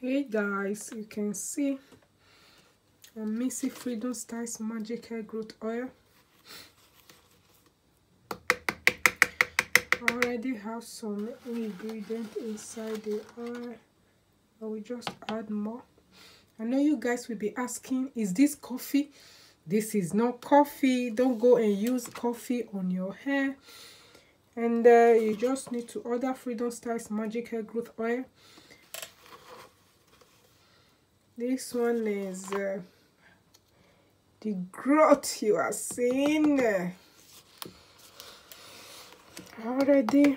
Hey guys, you can see I'm mixing Freedom Styles Magic Hair Growth Oil. I already have some ingredient inside the oil. I will just add more. I know you guys will be asking, is this coffee? This is not coffee. Don't go and use coffee on your hair. And you just need to order Freedom Styles Magic Hair Growth Oil. This one is the growth you are seeing. I already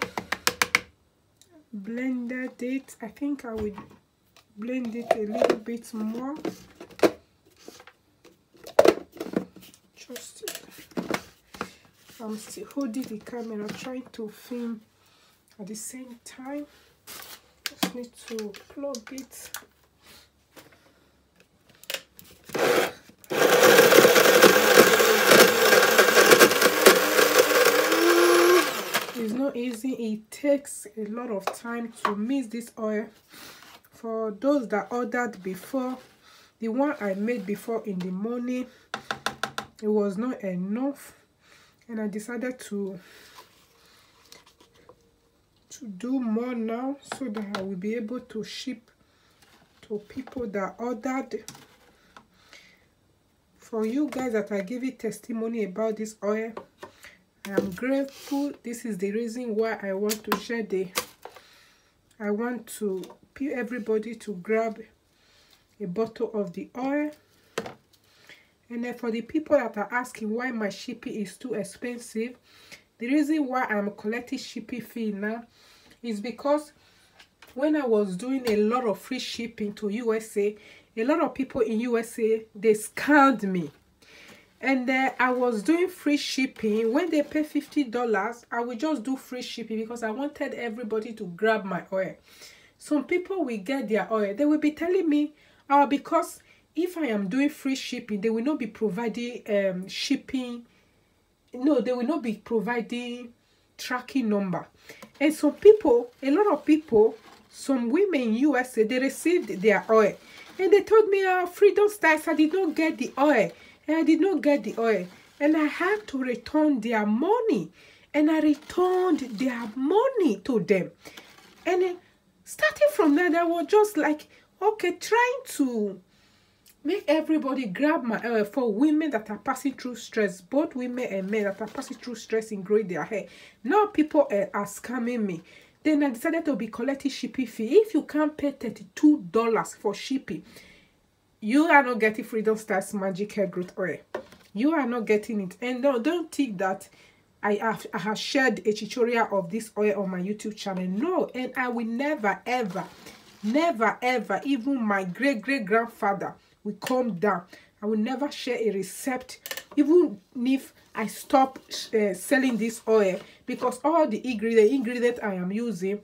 blended it. I think I will blend it a little bit more. Just, I'm still holding the camera, trying to film at the same time. Just need to plug it. It's not easy. It takes a lot of time to mix this oil. For those that ordered before, the one I made before in the morning, it was not enough, and I decided to do more now so that I will be able to ship to people that ordered. For you guys that are giving testimony about this oil, I am grateful. This is the reason why I want to share I want to peel everybody to grab a bottle of the oil. And then for the people that are asking why my shipping is too expensive, the reason why I'm collecting shipping fee now is because when I was doing a lot of free shipping to USA, a lot of people in USA, they scammed me. And I was doing free shipping. When they pay $50, I will just do free shipping because I wanted everybody to grab my oil. Some people will get their oil. They will be telling me, oh, because if I am doing free shipping, they will not be providing shipping. No, they will not be providing tracking number. And some people, a lot of people, some women in USA, they received their oil. And they told me, oh, Freedom Styles, I did not get the oil. And I did not get the oil, and I had to return their money, and I returned their money to them. And then, starting from that, I was just like, okay, trying to make everybody grab my oil for women that are passing through stress, both women and men that are passing through stress in growing their hair. Now people are scamming me. Then I decided to be collecting shipping fee. If you can't pay $32 for shipping, you are not getting Freedom Styles Magic Hair Growth Oil. You are not getting it. And don't think that I have shared a tutorial of this oil on my YouTube channel. No, and I will never, ever, never, ever, even my great-great-grandfather will come down. I will never share a recipe, even if I stop selling this oil, because all the ingredients I am using,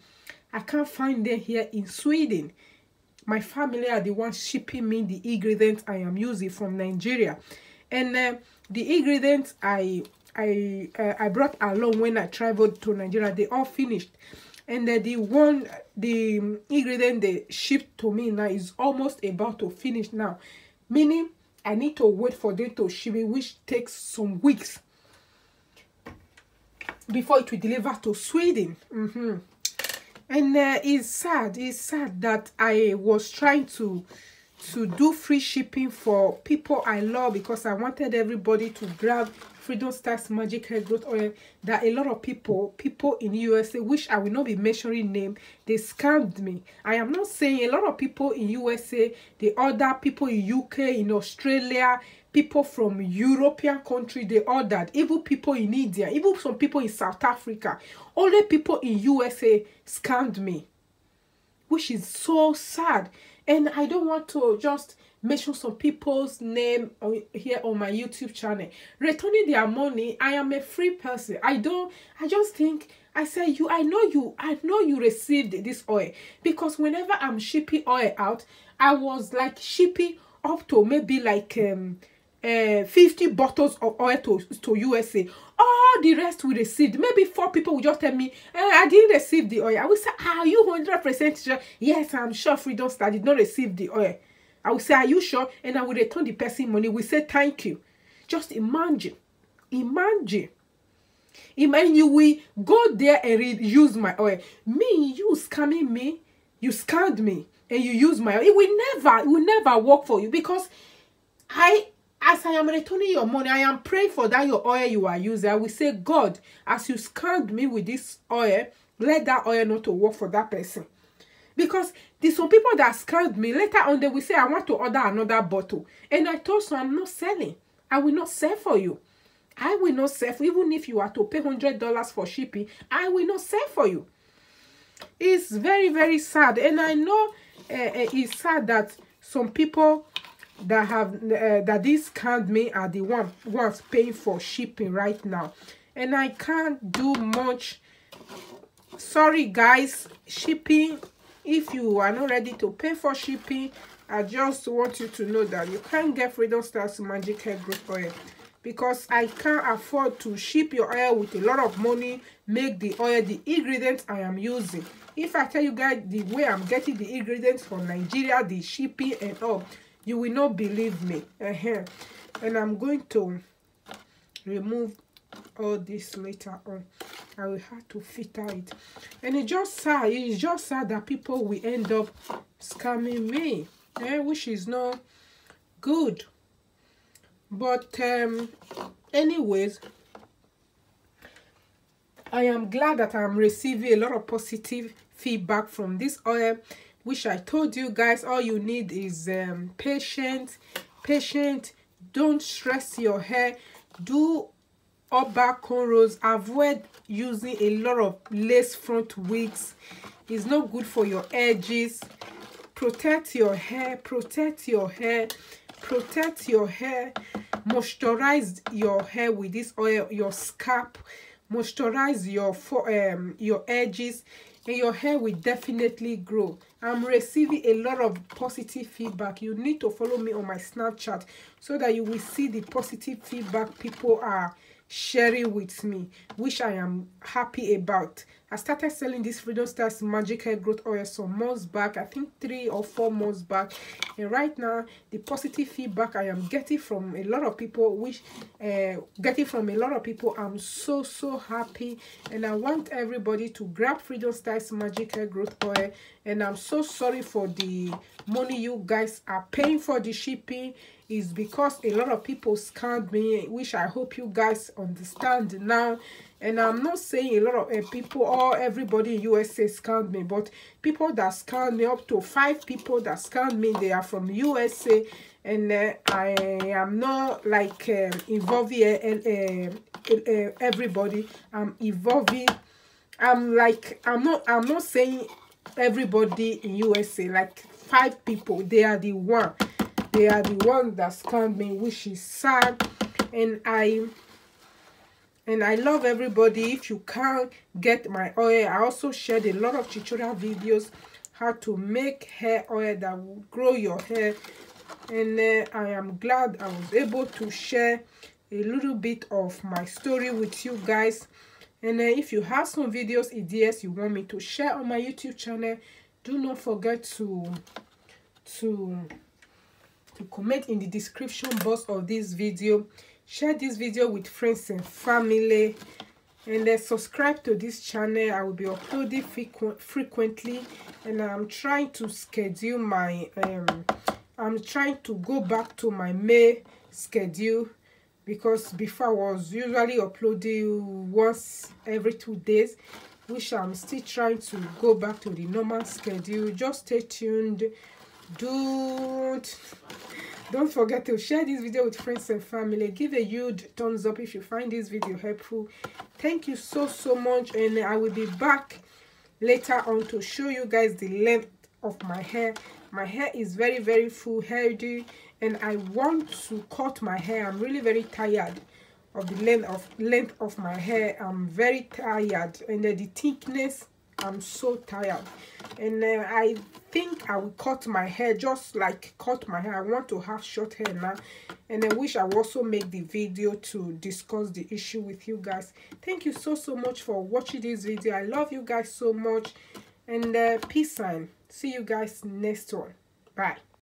I can't find them here in Sweden. My family are the ones shipping me the ingredients I am using from Nigeria. And the ingredients I brought along when I traveled to Nigeria, they all finished. And the ingredient they shipped to me now is almost about to finish now. Meaning, I need to wait for them to ship it, which takes some weeks before it will deliver to Sweden. And it's sad that I was trying to do free shipping for people I love, because I wanted everybody to grab Freedom Styles Magic Hair Growth Oil. That a lot of people in USA, which I will not be mentioning name, they scammed me. I am not saying a lot of people in USA, they order, people in UK, in Australia, people from European country, they ordered, even people in India, even some people in South Africa. Only people in USA scammed me, which is so sad. And I don't want to just mention some people's name here on my YouTube channel. Returning their money, I am a free person. I just think, I say, I know you received this oil, because whenever I'm shipping oil out, I was like shipping up to maybe like 50 bottles of oil to USA. All all the rest we received. Maybe 4 people will just tell me, I didn't receive the oil. I will say, are you 100% sure? Yes, I'm sure Freedom Star did not receive the oil. I will say, are you sure? And I will return the person money. We say, thank you. Just imagine. Imagine. Imagine you will go there and use my oil. Me, you scamming me. You scammed me. And you use my oil. It will never work for you. Because as I am returning your money, I am praying for that your oil you are using. I will say, God, as you scammed me with this oil, let that oil not to work for that person. Because there's some people that scammed me. Later on, they will say, I want to order another bottle. And I told them, I'm not selling. I will not sell for you. I will not sell for you. Even if you are to pay $100 for shipping, I will not sell for you. It's very, very sad. And I know it's sad that some people that have that this scammed me are the ones paying for shipping right now. And I can't do much. Sorry, guys. Shipping, if you are not ready to pay for shipping, I just want you to know that you can't get Freedom Styles Magic Hair Growth Oil, because I can't afford to ship your oil with a lot of money, make the oil, the ingredients I am using. If I tell you guys the way I'm getting the ingredients from Nigeria, the shipping and all, you will not believe me. And I'm going to remove all this later on. I will have to filter it. And it's just sad that people will end up scamming me, which is not good. But anyways, I am glad that I'm receiving a lot of positive feedback from this oil, which I told you guys, all you need is patience. Don't stress your hair. Do upper cornrows. Avoid using a lot of lace front wigs. It's not good for your edges. Protect your hair. Protect your hair. Protect your hair. Moisturize your hair with this oil. Your scalp. Moisturize your edges, and your hair will definitely grow. I'm receiving a lot of positive feedback. You need to follow me on my Snapchat so that you will see the positive feedback people are sharing with me, which I am happy about. I started selling this Freedom Styles Magic Hair Growth Oil some months back, I think 3 or 4 months back, and right now the positive feedback I am getting from a lot of people, I'm so happy. And I want everybody to grab Freedom Styles Magic Hair Growth Oil. And I'm so sorry for the money you guys are paying for the shipping. Is because a lot of people scammed me, which I hope you guys understand now. And I'm not saying a lot of people or everybody in USA scammed me, but people that scammed me, up to 5 people that scammed me, they are from USA. And I am not like involving everybody. I'm not saying everybody in USA, like 5 people, they are the one. They are the ones that scammed me, which is sad. And I love everybody. If you can't get my oil, I also shared a lot of tutorial videos how to make hair oil that will grow your hair. And I am glad I was able to share a little bit of my story with you guys. And if you have some videos, ideas you want me to share on my YouTube channel, do not forget to comment in the description box of this video. Share this video with friends and family, and then subscribe to this channel. I will be uploading frequently, and I'm trying to schedule my I'm trying to go back to my May schedule, because before I was usually uploading once every 2 days, which I'm still trying to go back to the normal schedule. Just stay tuned. Don't forget to share this video with friends and family. Give a huge thumbs up if you find this video helpful. Thank you so much. And I will be back later on to show you guys the length of my hair. My hair is very full, healthy, and I want to cut my hair. I'm really very tired of the length of my hair. I'm very tired, and the thickness I'm so tired, and then I think I will cut my hair, just like cut my hair. I want to have short hair now, and I wish I will also make the video to discuss the issue with you guys. Thank you so much for watching this video. I love you guys so much, and peace sign. See you guys next one. Bye.